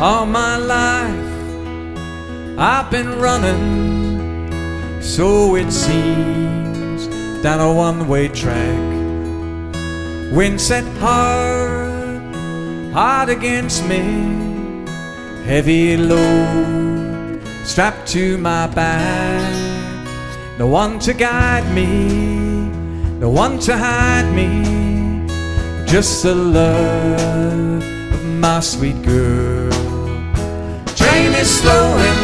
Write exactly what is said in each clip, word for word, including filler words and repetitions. All my life I've been running, so it seems, down a one-way track. Wind set hard, hard against me, heavy load strapped to my back. No one to guide me, no one to hide me, just the love of my sweet girl. Train is slowing,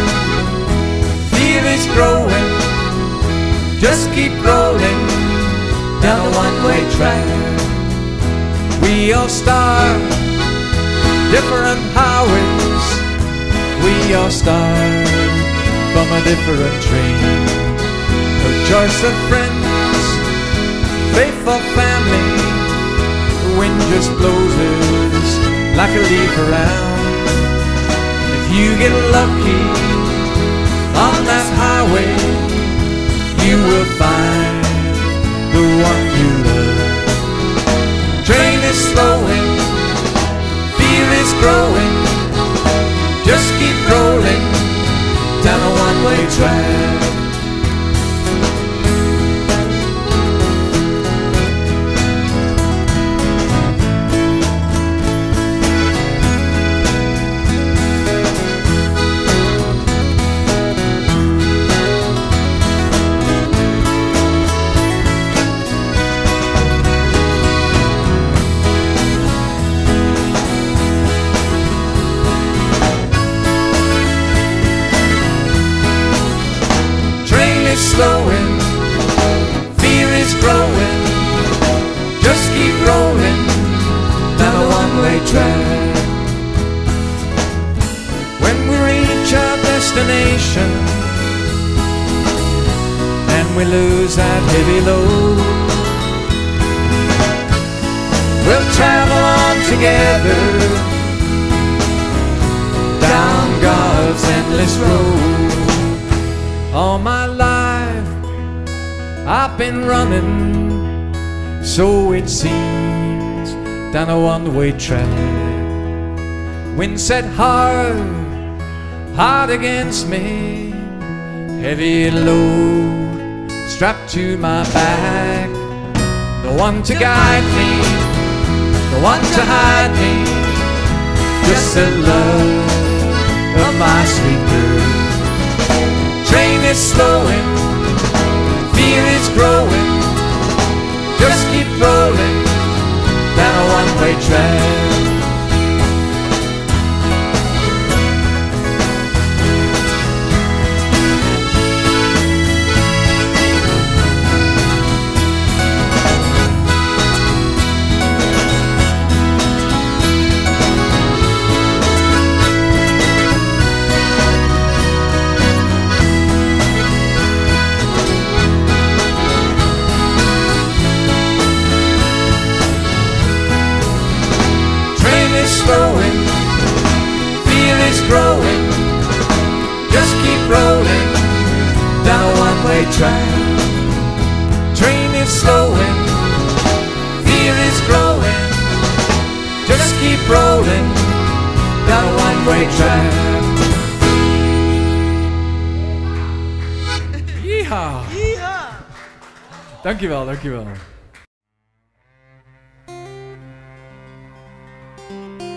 fear is growing, just keep rolling down a one-way track. We all start different highways, we all start from a different train. A choice of friends, faithful family, the wind just blows us like a leaf around. If you get lucky on that highway, you will find the one you love. Train is slowing, fear is growing, just keep rolling down a one-way track. Slowing, fear is growing, just keep rolling down a one-way track. When we reach our destination and we lose that heavy load, we'll travel on together down God's endless road. All my life I've been running, so it seems, down a one-way track. Wind set hard, hard against me, heavy load strapped to my back. No one to guide me, no one to hide me, just the love of my sweet girl. Train is slowing, fear is growing, just keep rolling down a one-way track. Slowing, fear is growing, just keep rolling down a one-way track. Train is slowing, fear is growing, just keep rolling down a one-way track. Yeehaw! Yeehaw! Dankjewel, dankjewel. Thank you.